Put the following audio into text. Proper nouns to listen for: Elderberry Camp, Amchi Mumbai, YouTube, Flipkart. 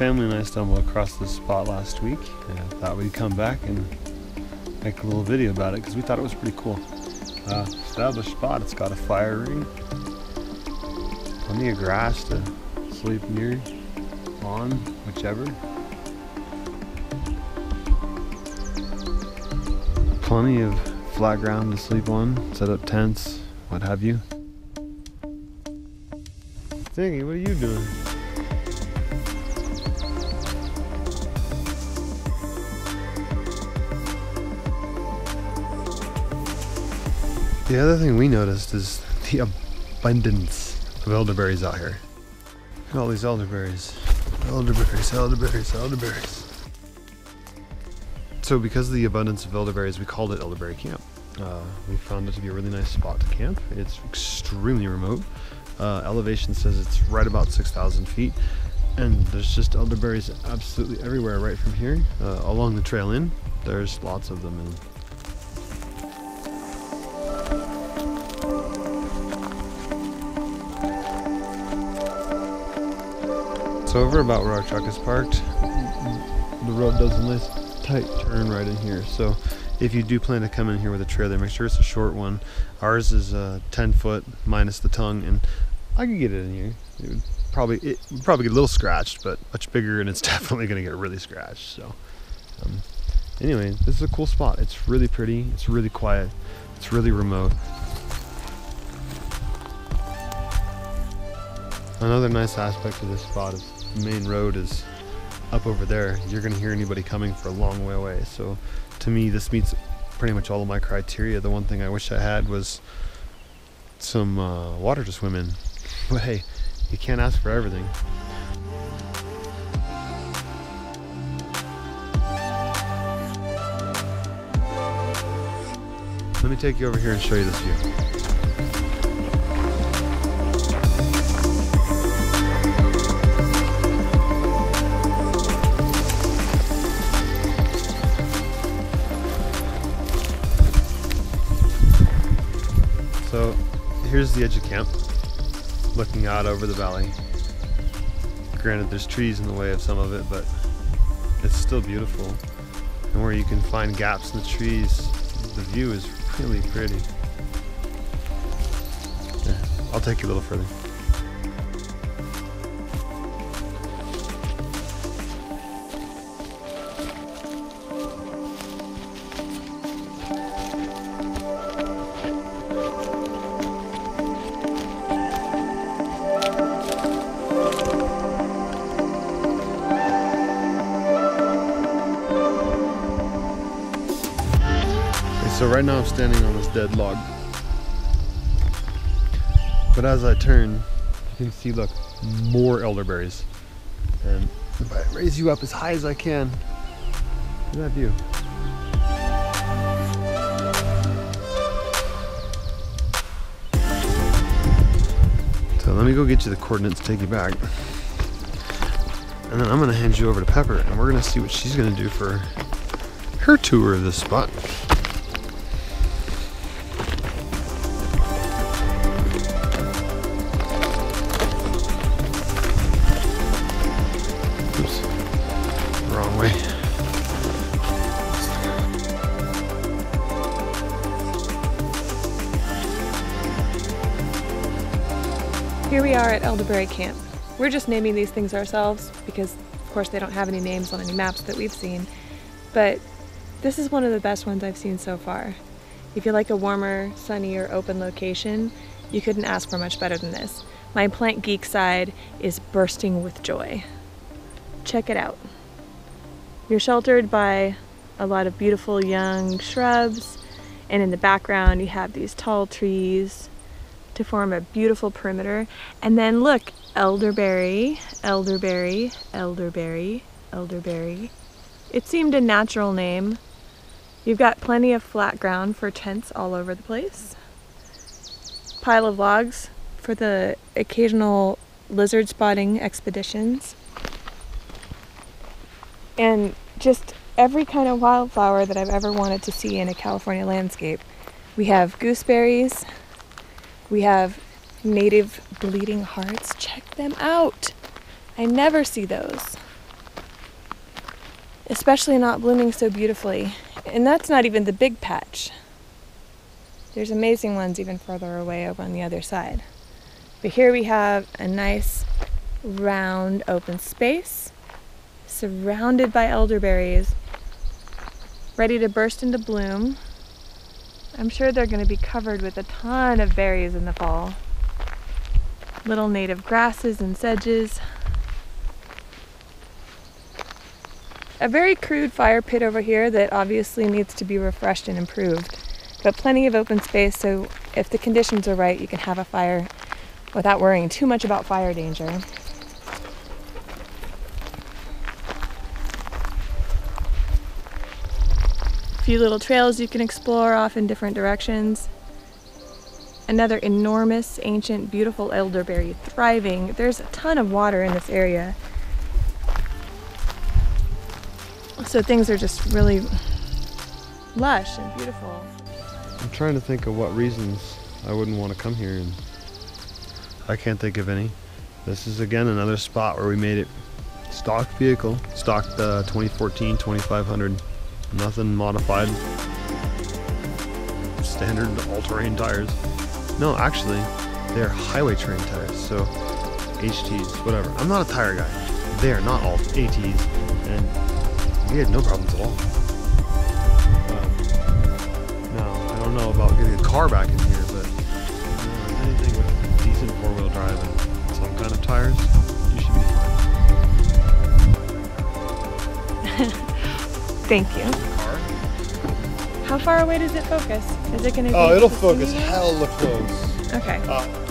family and I stumbled across this spot last week, and I thought we'd come back and make a little video about it because we thought it was pretty cool. Established spot, it's got a fire ring, plenty of grass to sleep near, on, whichever. Plenty of flat ground to sleep on, set up tents, what have you. Ziggy, what are you doing? The other thing we noticed is the abundance of elderberries out here. Look at all these elderberries. Elderberries, elderberries, elderberries. So because of the abundance of elderberries, we called it Elderberry Camp. We found it to be a really nice spot to camp. It's extremely remote. Elevation says it's right about 6,000 feet. And there's just elderberries absolutely everywhere right from here. Along the trail in, there's lots of them. So over about where our truck is parked, the road does a nice tight turn right in here. So if you do plan to come in here with a trailer, make sure it's a short one. Ours is 10 foot minus the tongue, and I could get it in here. It would probably get a little scratched, but much bigger, and it's definitely going to get really scratched. So anyway, this is a cool spot. It's really pretty. It's really quiet. It's really remote. Another nice aspect of this spot is the main road is up over there. You're going to hear anybody coming for a long way away. So to me, this meets pretty much all of my criteria. The one thing I wish I had was some water to swim in. But hey, you can't ask for everything. Let me take you over here and show you this view. So here's the edge of camp, looking out over the valley. Granted, there's trees in the way of some of it, but it's still beautiful. And where you can find gaps in the trees, the view is really pretty. Yeah, I'll take you a little further. So right now I'm standing on this dead log, but as I turn, you can see, look, more elderberries. And if I raise you up as high as I can, look at that view. So let me go get you the coordinates, take you back, and then I'm gonna hand you over to Pepper, and we're gonna see what she's gonna do for her tour of this spot. Here we are at Elderberry Camp. We're just naming these things ourselves because, of course, they don't have any names on any maps that we've seen, but this is one of the best ones I've seen so far. If you like a warmer, sunnier, open location, you couldn't ask for much better than this. My plant geek side is bursting with joy. Check it out. You're sheltered by a lot of beautiful young shrubs, and in the background you have these tall trees to form a beautiful perimeter. And then look, elderberry, elderberry, elderberry, elderberry. It seemed a natural name. You've got plenty of flat ground for tents all over the place. Pile of logs for the occasional lizard spotting expeditions. And just every kind of wildflower that I've ever wanted to see in a California landscape. We have gooseberries. We have native bleeding hearts. Check them out. I never see those. especially not blooming so beautifully. And that's not even the big patch. There's amazing ones even further away over on the other side. But here we have a nice round open space surrounded by elderberries ready to burst into bloom. I'm sure they're going to be covered with a ton of berries in the fall. Little native grasses and sedges. A very crude fire pit over here that obviously needs to be refreshed and improved, but plenty of open space so if the conditions are right you can have a fire without worrying too much about fire danger. A few little trails you can explore off in different directions. Another enormous, ancient, beautiful elderberry thriving. There's a ton of water in this area. So things are just really lush and beautiful. I'm trying to think of what reasons I wouldn't want to come here, and I can't think of any. This is again another spot where we made it stock vehicle, stock 2014 2500, nothing modified, standard all-terrain tires. No, actually, they're highway train tires, so HTs, whatever. I'm not a tire guy. They are not all ATs, and we had no problems at all. No, I don't know about getting a car back in here, but anything with decent four-wheel drive and some kind of tires, you should be fine. Thank you. How far away does it focus? Is it going to be? Oh, it'll focus hella close. Okay.